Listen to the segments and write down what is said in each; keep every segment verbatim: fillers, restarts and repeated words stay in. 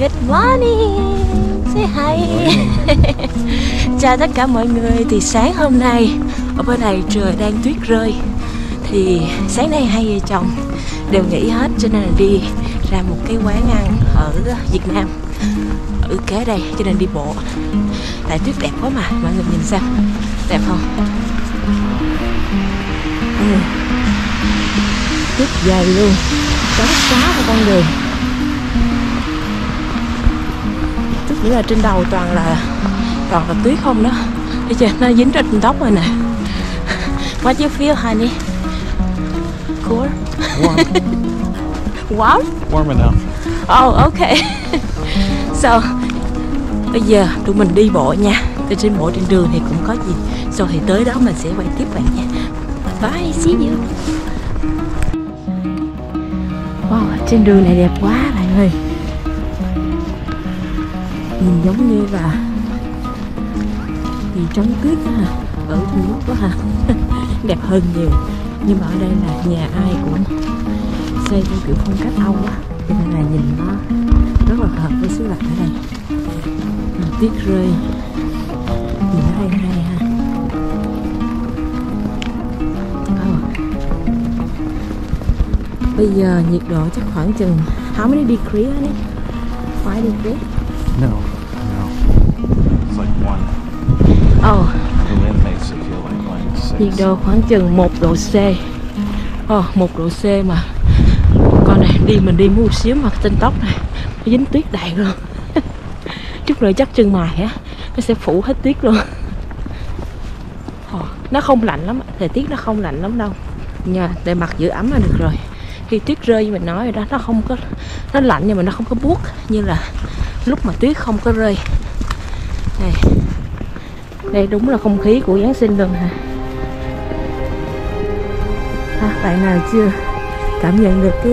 Good morning, say hi. Chào tất cả mọi người. Thì sáng hôm nay ở bên này trời đang tuyết rơi. Thì sáng nay hai vợ chồng đều nghỉ hết cho nên là đi ra một cái quán ăn ở Việt Nam ở kế đây, cho nên đi bộ. Tại tuyết đẹp quá mà, mọi người nhìn xem đẹp không? Ừ. Tuyết dài luôn, trắng xóa vào con đường. Tức nghĩa là trên đầu toàn là toàn là tuyết không đó. Bây giờ nó dính trên tóc rồi nè. What do you feel, honey? Cool? Warm. Warm? Warm enough. Oh, okay. So, bây giờ tụi mình đi bộ nha. Từ trên bộ trên đường thì cũng có gì. Sau thì tới đó mình sẽ quay tiếp bạn nha. Bye, see you. Wow, trên đường này đẹp quá bạn ơi. Nhìn giống như là vì trống tuyết đó hả? Ở nước quá hả? Đẹp hơn nhiều. Nhưng mà ở đây là nhà ai cũng xây theo kiểu phong cách Âu á, cho nên là nhìn nó rất là hợp với xứ lạnh ở đây. Tuyết rơi nhìn ở đây hay ha. Oh. Bây giờ nhiệt độ chắc khoảng chừng how many degree á đấy? Five degree? No, no. It's like one. Oh. The wind makes it feel like one. Nhiệt độ khoảng chừng một độ C. Oh, một độ C mà. Con này đi mình đi mua một xíu mà trên tóc này nó dính tuyết đầy luôn. Chút nữa chắc chân mày á nó sẽ phủ hết tuyết luôn. Oh, nó không lạnh lắm, thời tiết nó không lạnh lắm đâu. Nhờ để mặt giữ ấm là được rồi. Khi tuyết rơi như mình nói rồi đó, nó không có, nó lạnh nhưng mà nó không có buốt như là lúc mà tuyết không có rơi. Đây, đây đúng là không khí của Giáng sinh luôn hả? À, bạn nào chưa cảm nhận được cái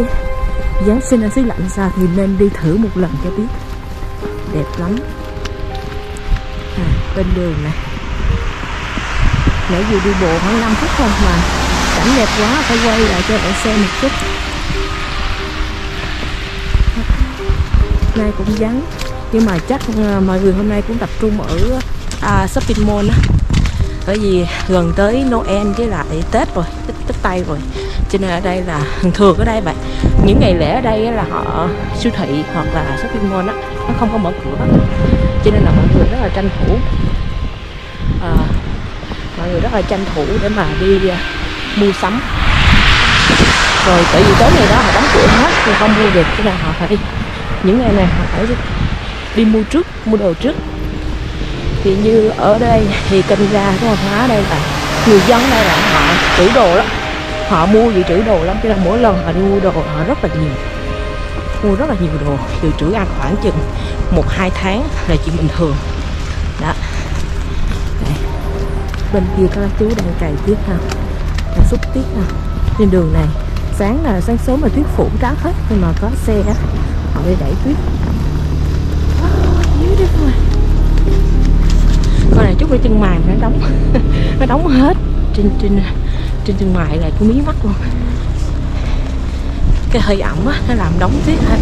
Giáng sinh ở xứ lạnh sao thì nên đi thử một lần cho biết. Đẹp lắm. À, bên đường này nãy vừa đi bộ khoảng năm phút không mà cảnh đẹp quá, phải quay lại cho bạn xem một chút. Hôm nay cũng vắng nhưng mà chắc mọi người hôm nay cũng tập trung ở à, shopping mall á, bởi vì gần tới Noel với lại Tết rồi, Tết, Tết Tây rồi, cho nên ở đây là thường thường ở đây vậy những ngày lễ ở đây là họ siêu thị hoặc là shopping mall á nó không có mở cửa, cho nên là mọi người rất là tranh thủ à, mọi người rất là tranh thủ để mà đi mua sắm. Rồi tại vì tối ngày đó họ đóng cửa hết thì không mua được, cho nên họ phải những ngày này họ phải đi mua trước, mua đồ trước. Thì như ở đây thì kênh ra cái hàng hóa ở đây là người dân đây là họ trữ đồ lắm, họ mua dự trữ đồ lắm, cho nên mỗi lần họ đi mua đồ họ rất là nhiều, mua rất là nhiều đồ, dự trữ ăn khoảng chừng một hai tháng là chuyện bình thường đó. Đây. Bên kia các chú đang cày tuyết ha, đang xúc tuyết ha. Trên đường này sáng là sáng sớm là tuyết phủ trắng hết nhưng mà có xe á họ đi đẩy tuyết. Con này chút cái chân mày nó đóng nó đóng hết trên trên trên chân mày là cái mí mắt luôn, cái hơi ẩm á nó làm đóng tuyết hết.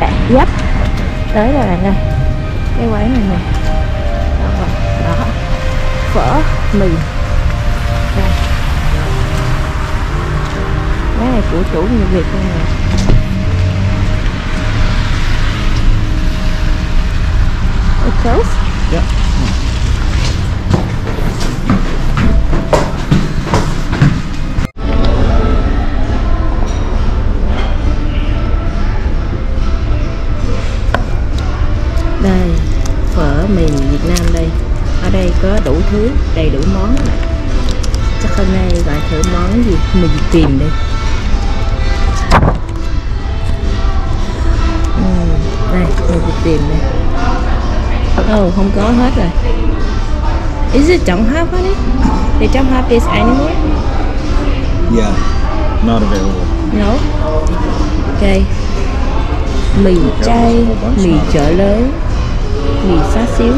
Bạn dấp tới rồi bạn ơi, cái quán này nè, đó phở mì. Cái này của chủ người Việt luôn nè. It's close? Yeah. Đây, phở mì Việt Nam đây. Ở đây có đủ thứ, đầy đủ món. Chắc hôm nay gọi thử món gì? Mì tìm đi. Này, mình tìm này. Oh, không có hết rồi. Is it don't have honey? They don't have this anymore? Yeah, not available. No? Okay. Mì chay, mì chợ lớn, mì xá xíu.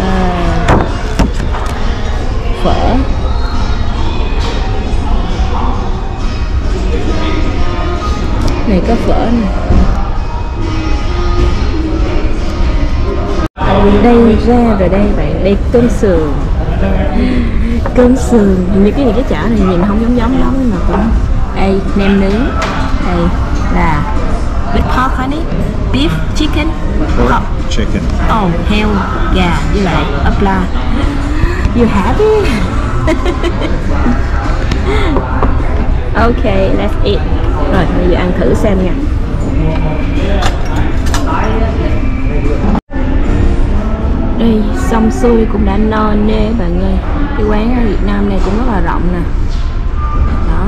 À, phở. này có phở này. Đây ra rồi đây bạn, đây cơm sườn. Cơm sườn, những cái những cái chả này nhìn không giống giống lắm mà cũng. Đây nem nướng, đây là with pork honey, beef, chicken, pork, chicken, oh heo, gà với lại ốp la. You happy? Ok, let's eat. Rồi bây giờ ăn thử xem nha. Đây xong xuôi cũng đã no nê bạn ơi. Cái quán ở Việt Nam này cũng rất là rộng nè. Đó.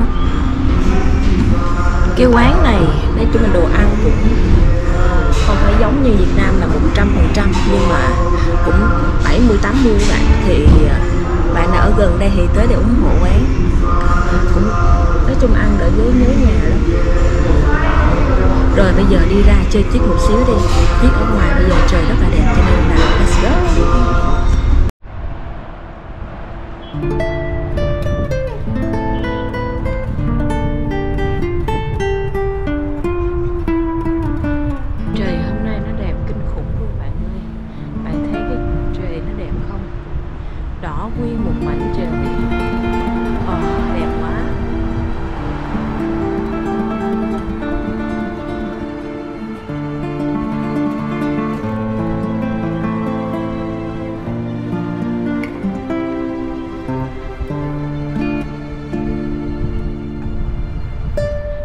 Cái quán này nói chung là đồ ăn cũng không phải giống như Việt Nam là một trăm phần trăm, nhưng mà cũng bảy mươi tám mươi các bạn. Thì bạn nào ở gần đây thì tới để ủng hộ quán. Cũng nói chung ăn đỡ dưới nhớ nhà lắm. Rồi bây giờ đi ra chơi chiếc một xíu đi. Chiếc ở ngoài bây giờ trời rất là đẹp cho nên là let's go. Trời hôm nay nó đẹp kinh khủng luôn bạn ơi. Bạn thấy cái trời nó đẹp không? Đỏ nguyên một mảnh trời. Ờ đẹp quá.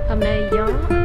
Hôm nay gió